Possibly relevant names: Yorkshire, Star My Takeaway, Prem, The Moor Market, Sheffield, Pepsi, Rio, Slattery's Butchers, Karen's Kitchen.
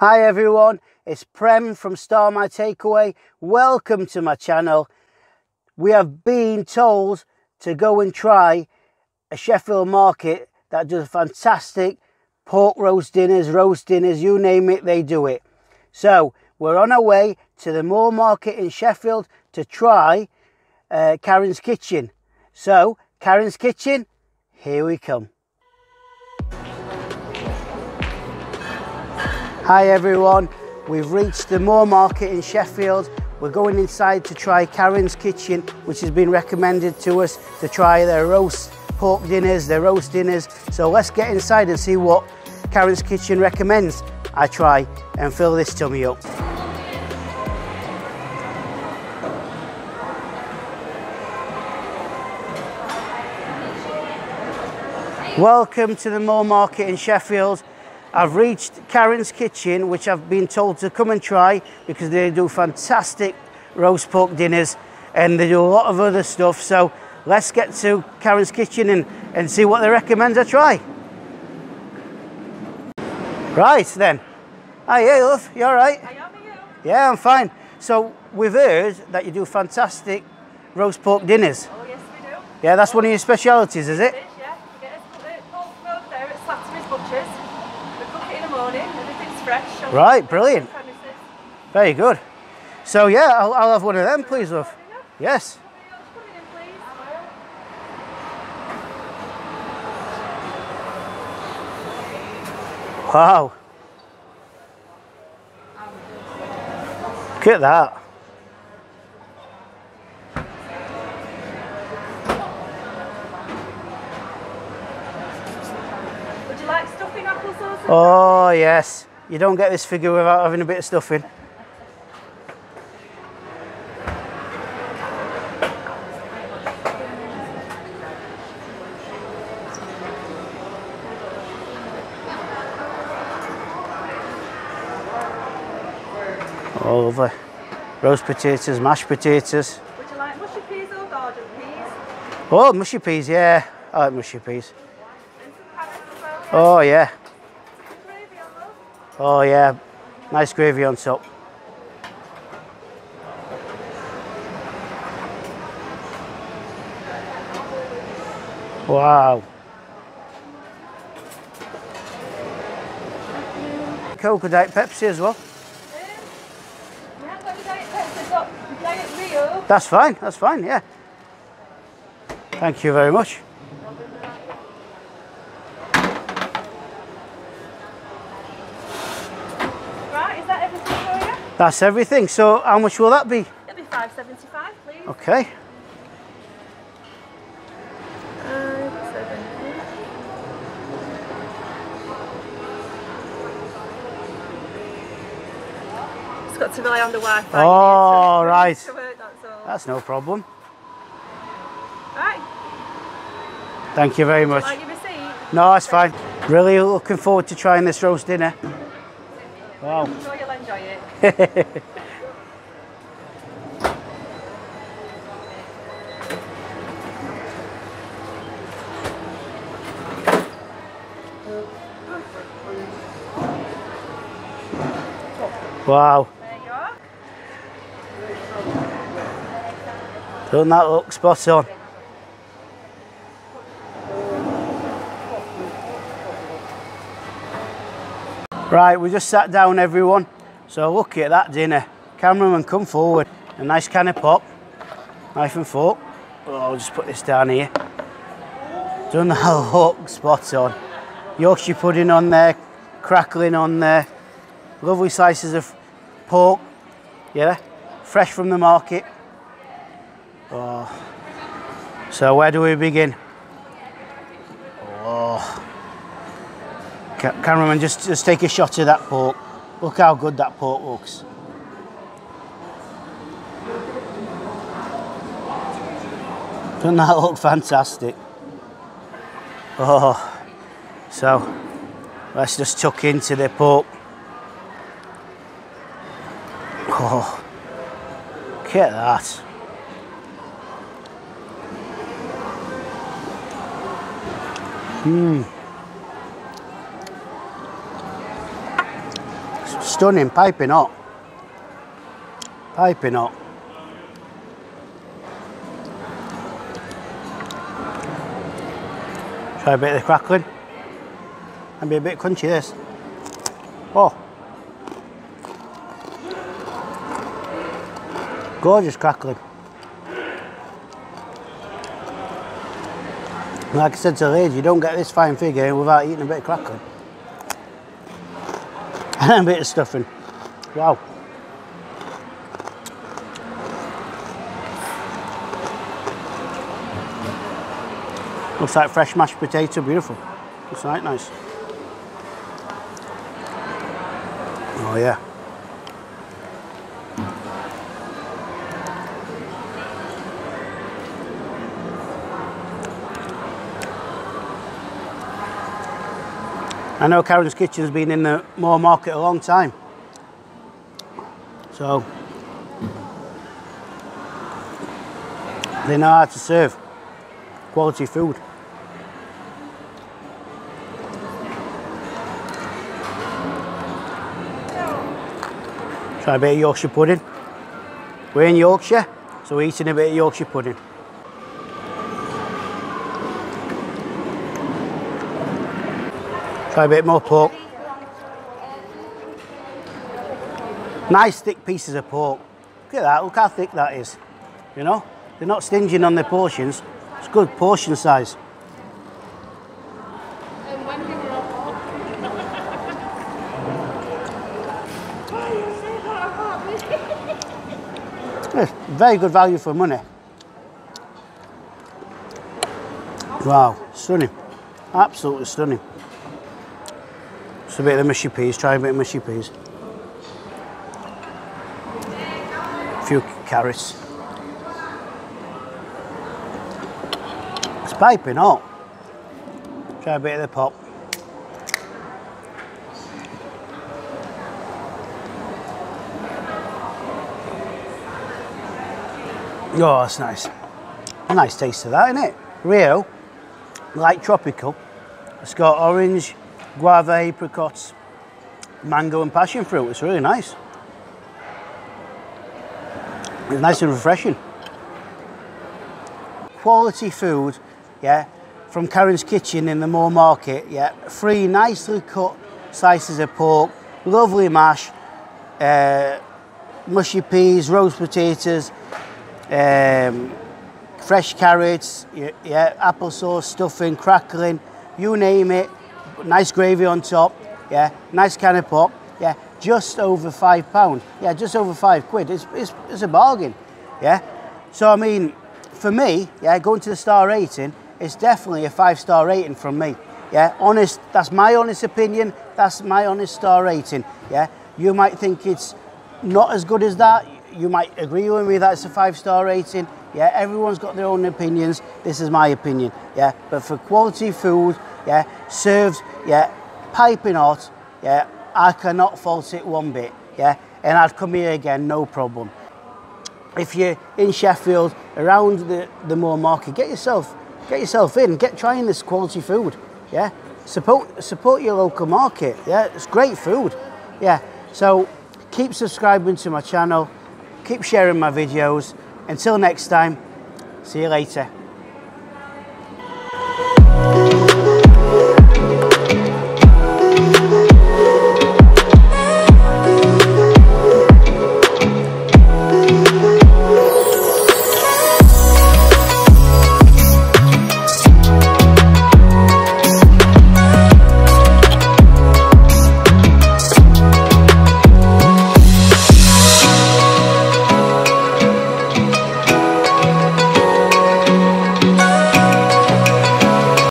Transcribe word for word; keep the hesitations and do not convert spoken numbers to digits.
Hi everyone, it's Prem from Star My Takeaway. Welcome to my channel. We have been told to go and try a Sheffield market that does fantastic pork roast dinners, roast dinners, you name it, they do it. So we're on our way to the Moor Market in Sheffield to try uh, Karen's Kitchen. So Karen's Kitchen, here we come. Hi everyone, we've reached the Moor Market in Sheffield. We're going inside to try Karen's Kitchen, which has been recommended to us to try their roast pork dinners, their roast dinners. So let's get inside and see what Karen's Kitchen recommends I try and fill this tummy up. Welcome to the Moor Market in Sheffield. I've reached Karen's Kitchen, which I've been told to come and try because they do fantastic roast pork dinners and they do a lot of other stuff. So let's get to Karen's Kitchen and, and see what they recommend I try. Right then. Hi, hey, love, you all right? I am, you? Yeah, I'm fine. So we've heard that you do fantastic roast pork dinners. Oh, yes we do. Yeah, that's one of your specialities, is it? It is, yeah. You get a pork roast there at Slattery's Butchers. Morning, everything's fresh. Right, brilliant. Very good. So yeah, I'll, I'll have one of them, please, love. Yes. Wow. Look at that. Oh yes, you don't get this figure without having a bit of stuffing. All over. Roast potatoes, mashed potatoes. Would you like mushy peas or garden peas? Oh, mushy peas, yeah. I like mushy peas. And some carrots as well, yeah. Oh yeah. Oh yeah, nice gravy on top. Wow. Coke or Diet Pepsi as well? We haven't got the Diet Pepsi, we've got Diet Rio. That's fine, that's fine, yeah. Thank you very much. That's everything. So how much will that be? It'll be five seventy-five, please. Okay. five seventy. It's got to rely on the Wi-Fi. Oh, right. To work, that's all. That's no problem. Right. Thank you very much. Like your receipt? No, that's fine. Really looking forward to trying this roast dinner. Wow. I'm sure you'll enjoy it. Wow. There you are. Doesn't that look spot on? Right, we just sat down, everyone. So look at that dinner. Cameraman, come forward. A nice can of pop. Knife and fork. Oh, I'll just put this down here. Doesn't that look spot on? Yorkshire pudding on there, crackling on there. Lovely slices of pork. Yeah, fresh from the market. Oh. So where do we begin? Oh. Cameraman, just, just take a shot of that pork. Look how good that pork looks. Doesn't that look fantastic? Oh, so let's just tuck into the pork. Oh, look at that. Mmm. Stunning, piping hot. Piping hot. Try a bit of the crackling. Can be a bit crunchy, this. Oh. Gorgeous crackling. Like I said to the lady, you don't get this fine figure without eating a bit of crackling. And a bit of stuffing. Wow. Looks like fresh mashed potato, beautiful. Looks like nice. Oh yeah. I know Karen's Kitchen has been in the Moor Market a long time. So, they know how to serve quality food. Try a bit of Yorkshire pudding. We're in Yorkshire, so we're eating a bit of Yorkshire pudding. Try a bit more pork. Nice thick pieces of pork. Look at that, look how thick that is. You know, they're not stinging on their portions. It's good portion size. It's very good value for money. Wow, stunning. Absolutely stunning. A bit of the mushy peas, try a bit of mushy peas. A few carrots. It's piping hot. Try a bit of the pop. Oh, that's nice. A nice taste of that, isn't it? Rio, like tropical. It's got orange, guava, apricots, mango and passion fruit. It's really nice. It's nice and refreshing. Quality food, yeah, from Karen's Kitchen in the Moor Market, yeah. Three nicely cut slices of pork, lovely mash, uh, mushy peas, roast potatoes, um, fresh carrots, yeah, yeah, applesauce, stuffing, crackling, you name it. Nice gravy on top, yeah, nice can of pop, yeah, just over five pounds, yeah, just over five quid, it's, it's, it's a bargain, yeah. So I mean, for me, yeah, going to the star rating, it's definitely a five star rating from me, yeah, honest, that's my honest opinion, that's my honest star rating, yeah. You might think it's not as good as that, you might agree with me that it's a five star rating, yeah, everyone's got their own opinions, this is my opinion, yeah, but for quality food, yeah, served, yeah, piping hot, yeah, I cannot fault it one bit, yeah, and I'd come here again, no problem. If you're in Sheffield, around the, the Moor Market, get yourself, get yourself in, get trying this quality food, yeah, support, support your local market, yeah, it's great food, yeah, so keep subscribing to my channel, keep sharing my videos, until next time, see you later.